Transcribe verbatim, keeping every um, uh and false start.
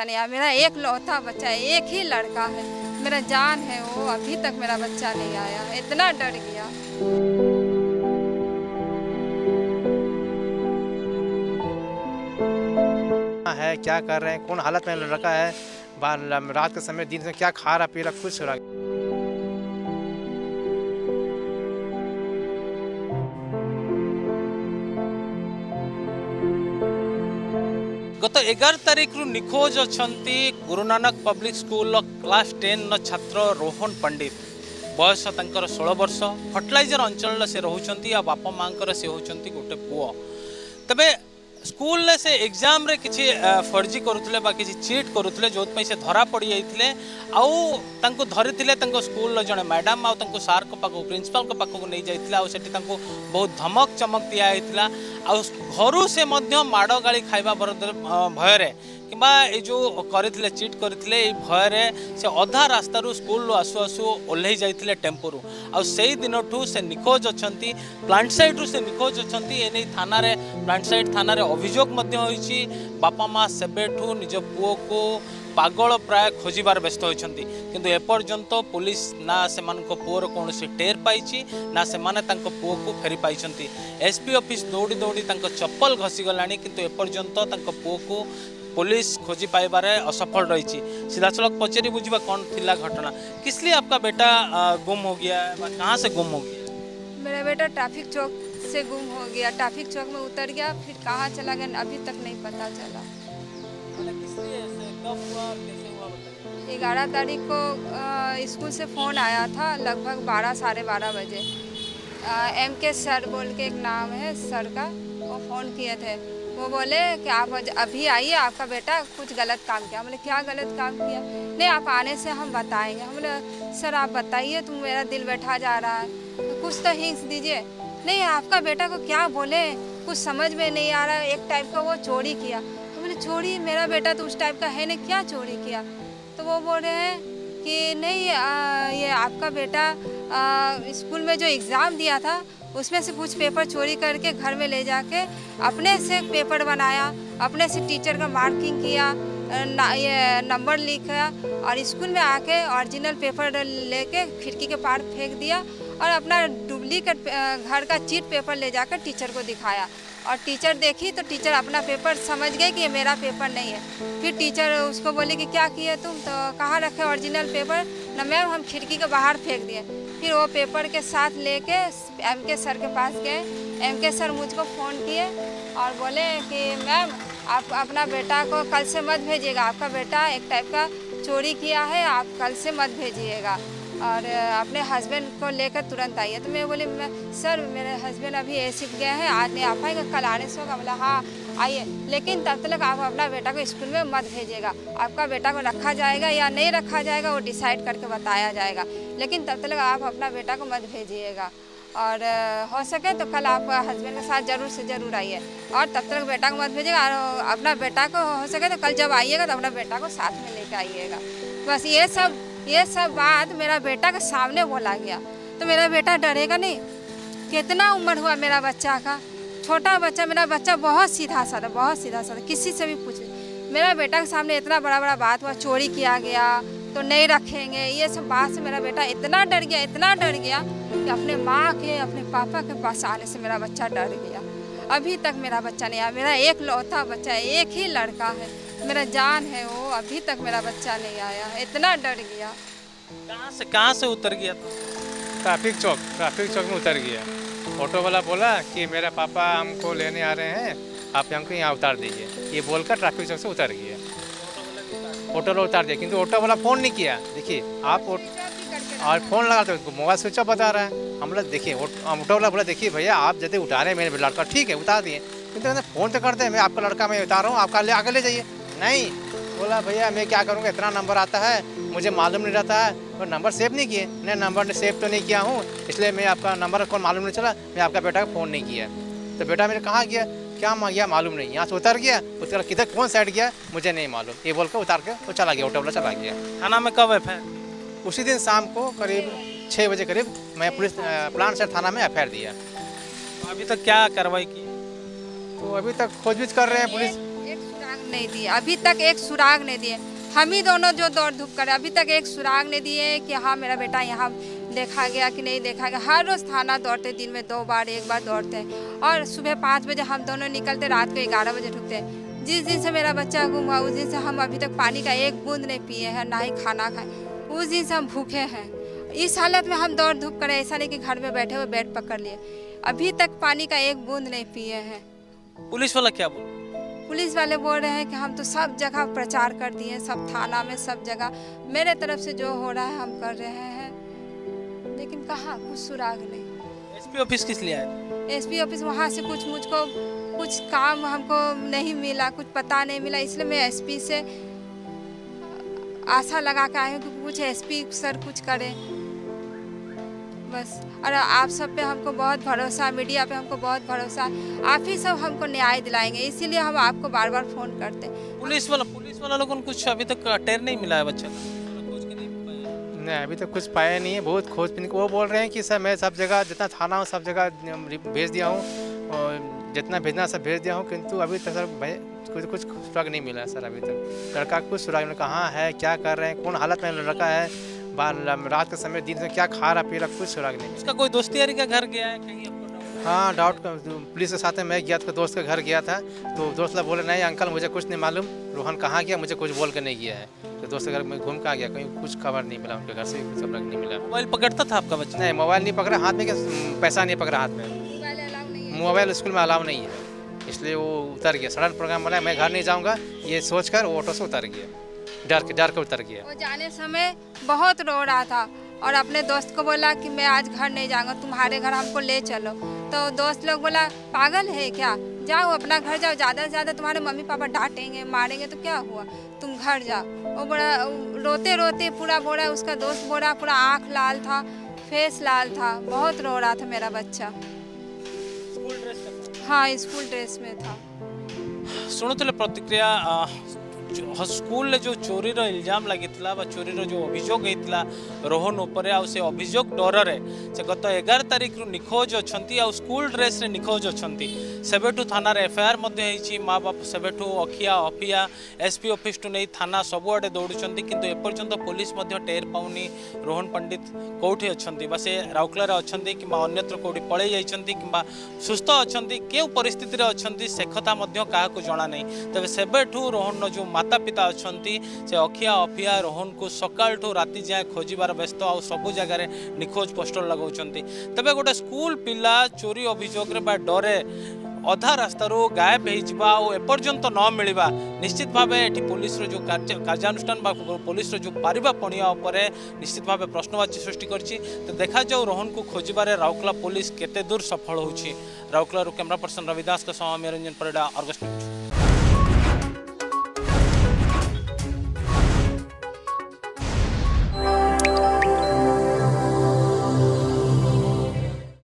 मेरा एक लौता बच्चा है, एक ही लड़का है, मेरा जान है वो। अभी तक मेरा बच्चा नहीं आया, इतना डर गया। है क्या कर रहे हैं, कौन हालत में लड़का है, रात के समय दिन में क्या खा रहा पी रहा, कुछ हो रहा। गत एगार तारीख रु निखोज अछंती Guru Nanak public school class ten न छात्र रोहन पंडित। बयस तांकर सोलह वर्ष। फर्टिलाइजर अंचल से रोचंती आ बापा मांकर से होचंती गोटे पुओ। तबे स्कूल ले से एग्जाम रे किछि फर्जी करुतले बा किछि चीट करुतले, जोत पई से धरा पड़ी जाइतले। आ तांको धरितले तांको स्कूल ल जने मैडम आ तांको सार को पाको प्रिंसिपल को पाको नै जाइतला। आ सेठी तांको बहुत धमक चमक दिया आइतला। आ घर से माड़ गाड़ी खाइबा भयर कि जो करते चिट करते भयर से अधा रास्तार स्कूल आसू आसू ओह्ल जाते टेम्पोरू। आई दिन ठूँ से निखोज अच्छा, प्लांट साइड से निखोज अच्छा। एने थाना प्लांट साइड थाना अभियोग बापा माँ से निज पुओ को पागल प्राय खोजार व्यस्त होती, किंतु एपर्यंत पुलिस ना से पुओर कौन टेर पाई ना से पुओ को फेरी पाई। एसपी ऑफिस दौड़ी दौड़ी चप्पल घसीगला, किंतु एपर्यंत पुओ को पुलिस खोजी पाइबार असफल रही। सीधासलख पचेरी बुझा कौन थिला घटना, किस लिए आपका बेटा गुम हो गया, कहाँ से गुम हो गया? मेरा बेटा ट्रैफिक चौक से गुम हो गया, ट्रैफिक चौक में उतर गया, फिर कहाँ चला गया अभी तक नहीं पता चला। ग्यारह तारीख को स्कूल से फ़ोन आया था लगभग बारह साढ़े बारह बजे। एम के सर बोल के एक नाम है सर का, वो फ़ोन किए थे। वो बोले कि आप अभी आइए, आपका बेटा कुछ गलत काम किया। बोले क्या गलत काम किया? नहीं आप आने से हम बताएंगे। हम बोले सर आप बताइए, तुम मेरा दिल बैठा जा रहा है, तो कुछ तो हिंस दीजिए। नहीं आपका बेटा को क्या बोले कुछ समझ में नहीं आ रहा है, एक टाइप का वो चोरी किया। तो बोले चोरी, मेरा बेटा तो उस टाइप का है नहीं, क्या चोरी किया? तो वो बोल रहे हैं कि नहीं आ, ये आपका बेटा आ, स्कूल में जो एग्ज़ाम दिया था उसमें से कुछ पेपर चोरी करके घर में ले जाके अपने से पेपर बनाया, अपने से टीचर का मार्किंग किया, न, ये नंबर लिखा और स्कूल में आके ओरिजिनल पेपर लेके खिड़की के पार फेंक दिया और अपना डुप्लीकेट घर का चीट पेपर ले जाकर टीचर को दिखाया। और टीचर देखी तो टीचर अपना पेपर समझ गए कि ये मेरा पेपर नहीं है। फिर टीचर उसको बोले कि क्या किए तुम, तो कहाँ रखे ओरिजिनल पेपर? ना मैम हम खिड़की के बाहर फेंक दिए। फिर वो पेपर के साथ लेके एम के सर के पास गए। एम के सर मुझको फ़ोन किए और बोले कि मैम आप अपना बेटा को कल से मत भेजिएगा, आपका बेटा एक टाइप का चोरी किया है, आप कल से मत भेजिएगा और अपने हस्बैंड को लेकर तुरंत आइए। तो मैं बोली मैं सर मेरे हस्बैंड अभी एसिड गए हैं, आज नहीं आ पाएगा, कल आने से होगा। बोला हाँ आइए, लेकिन तब तक आप अपना बेटा को स्कूल में मत भेजिएगा, आपका बेटा को रखा जाएगा या नहीं रखा जाएगा वो डिसाइड करके बताया जाएगा, लेकिन तब तक आप अपना बेटा को मत भेजिएगा और हो सके तो कल आप हस्बैंड के साथ ज़रूर से ज़रूर आइए और तब तक बेटा को मत भेजिएगा और अपना बेटा को हो सके तो कल जब आइएगा तो अपना बेटा को साथ में लेकर आइएगा। बस ये सब ये सब बात मेरा बेटा के सामने बोला गया। तो मेरा बेटा डरेगा नहीं, कितना उम्र हुआ मेरा बच्चा का, छोटा बच्चा। मेरा बच्चा बहुत सीधा साधा, बहुत सीधा साधा, किसी से भी पूछे। मेरा बेटा के सामने इतना बड़ा बड़ा बात हुआ, चोरी किया गया तो नहीं रखेंगे, ये सब बात से मेरा बेटा इतना डर गया, इतना डर गया कि अपने माँ के अपने पापा के पास आने से मेरा बच्चा डर गया। अभी तक मेरा बच्चा नहीं आया, मेरा एक लौता बच्चा है, एक ही लड़का है, मेरा जान है वो। अभी तक मेरा बच्चा नहीं आया, इतना डर गया। कहाँ से कहाँ से उतर गया था? ट्रैफिक चौक, ट्रैफिक चौक में उतर गया। ऑटो वाला बोला कि मेरा पापा हमको लेने आ रहे हैं, आप हमको यहाँ उतार दीजिए, ये बोलकर ट्रैफिक चौक से उतर गया। ऑटो वाला उतार दिया, किंतु ऑटो वाला फ़ोन नहीं किया। देखिए आप और फ़ोन लगा तो मोबाइल स्विच ऑफ बता रहा है। हम लोग देखिए ऑटो वाला बोला देखिए भैया आप जल्दी उतारे हैं मेरे लड़का, ठीक है उतार दिए, किंतु फ़ोन तो करते हैं मैं आपका लड़का मैं उतार रहा हूँ, आपका ले आके ले जाइए। नहीं बोला भैया मैं क्या करूँगा, इतना नंबर आता है मुझे मालूम नहीं रहता है और नंबर सेव नहीं किए। नहीं नंबर सेव तो नहीं किया हूँ इसलिए मैं आपका नंबर कौन मालूम नहीं चला, मैं आपका बेटा का फ़ोन नहीं किया। तो बेटा मेरे कहाँ गया, क्या मांगिया मालूम नहीं, यहाँ से उतर गया, उसके बाद किधर कौन साइड गया मुझे नहीं मालूम, ये बोल कर उतार के वो चला गया, ऑटो वाला चला गया। थाना में कब है? उसी दिन शाम को करीब छः बजे करीब मैं पुलिस प्लांट साइड थाना में एफ आई आर दिया। अभी तक क्या कार्रवाई की? तो अभी तक खोजबीज कर रहे हैं पुलिस। नहीं दिए, अभी तक एक सुराग नहीं दिए। हम ही दोनों जो दौड़ धूप करें, अभी तक एक सुराग नहीं दिए कि हाँ मेरा बेटा यहाँ देखा गया कि नहीं देखा गया। हर रोज़ थाना दौड़ते, दिन में दो बार एक बार दौड़ते हैं, और सुबह पाँच बजे हम दोनों निकलते, रात को ग्यारह बजे रुकते हैं। जिस दिन से मेरा बच्चा गुम हुआ उस दिन से हम अभी तक पानी का एक बूंद नहीं पिए हैं, ना ही खाना खाए। उस दिन से हम भूखे हैं। इस हालत में हम दौड़ धूप करें, ऐसा नहीं कि घर में बैठे हुए बेड पकड़ लिए। अभी तक पानी का एक बूंद नहीं पिए हैं। पुलिस वाला क्या बोल पुलिस वाले बोल रहे हैं कि हम तो सब जगह प्रचार कर दिए, सब थाना में, सब जगह, मेरे तरफ से जो हो रहा है हम कर रहे हैं, लेकिन कहाँ कुछ सुराग नहीं। एस पी ऑफिस किस लिए आए? एस पी ऑफिस वहाँ से कुछ मुझको कुछ काम हमको नहीं मिला, कुछ पता नहीं मिला, इसलिए मैं एसपी से आशा लगा के आई हूँ कि कुछ एसपी सर कुछ करें बस। और आप सब पे हमको बहुत भरोसा, मीडिया पे हमको बहुत भरोसा, आप ही सब हमको न्याय दिलाएंगे, इसीलिए हम आपको बार बार फोन करते। पुलिस वाला पुलिस वाला लोगों को कुछ अभी तक टेर नहीं मिला है बच्चा? नहीं, अभी तक कुछ पाया नहीं है। बहुत खोजबीन, वो बोल रहे हैं कि सर मैं सब जगह जितना थाना हूँ सब जगह भेज दिया हूँ और जितना भेजना सब भेज दिया हूँ, किंतु अभी तक सर भाई कुछ कुछ सुराग नहीं मिला सर। अभी तक लड़का कुछ सुराग नहीं, कहाँ है, क्या कर रहे हैं, कौन हालत में लड़का है, रात के समय दिन में क्या खा रहा पी रहा, कुछ सुराग नहीं। इसका कोई दोस्ती यारी का घर गया है कहीं? हाँ, डाउट पुलिस के साथ मैं गया था, दोस्त के घर गया था, तो दोस्त लोग बोले नहीं अंकल मुझे कुछ नहीं मालूम, रोहन कहाँ गया मुझे कुछ बोल के नहीं गया है। तो दोस्त के घर में घूम कहाँ गया, कहीं कुछ खबर नहीं मिला, उनके घर से कुछ खबर नहीं मिला। मोबाइल पकड़ता था आपका बच्चा? नहीं, मोबाइल नहीं पकड़ा हाथ में, पैसा नहीं पकड़ा हाथ में, मोबाइल स्कूल में अलाव नहीं है, इसलिए वो उतर गया। सड़न प्रोग्राम बनाया, मैं घर नहीं जाऊंगा ये सोचकर वो ऑटो से उतर गया, डर के डर के उतर गया। वो जाने समय बहुत रो रहा था और अपने दोस्त को बोला कि मैं आज घर नहीं जाऊंगा, तुम्हारे घर हमको ले चलो। तो दोस्त लोग बोला पागल है क्या, जाओ अपना घर जाओ, ज़्यादा से ज़्यादा तुम्हारे मम्मी पापा डांटेंगे मारेंगे तो क्या हुआ, तुम घर जाओ। वो बड़ा रोते रोते पूरा बोरा, उसका दोस्त बोरा, पूरा आँख लाल था, फेस लाल था, बहुत रो रहा था मेरा बच्चा। हाँ, स्कूल ड्रेस में था। शुणुते प्रतिक्रिया स्कूल जो चोरी रो इल्जाम लगी चोरी रो जो अभियोग होता रोहन उपर से अभियोग डर रे से गत एगार तारीख रु निखोज अच्छा स्कूल ड्रेस रे निखोज अच्छा सेबेठू थाना एफ आई आर माँ बाप सेबेठू अखिया अफिया एसपी ऑफिस टू नहीं थाना सबुआडे दौड़ुं किंतु एपर्यंत पुलिस टेर पाऊनी रोहन पंडित कौटी अच्छा से राउरकेला अच्छा कि अन्यत्र कौटी पलि जाती कि सुस्थ अच्छा क्यों परिस्थित अच्छा से कथा क्या जना नहीं तेज सेबेठू रोहन जो माता पिता अच्छा से अखिया अफिया रोहन को सकाल ठू राति जाए खोजार व्यस्त आ सबू जगार निखोज पोस्टर लगाउछंती। तबे गोटे स्कूल पिला चोरी अभियोग रे बा डरे अधा रास्तार गायब हो एपर्यंत न मिलवा निश्चित भाव ये पुलिस जो कार्य कार्यानुष्ठान पुलिस जो पारिबा पणिया उपरे निश्चित भाव प्रश्नवाची सृष्टि करछि। तो देखा जाऊ रोहन को खोजबारे राउरकेला पुलिस केते दूर सफल होछि। राउरकेला कैमरा पर्सन रवि दास के सह निरंजन परिडा अर्गस।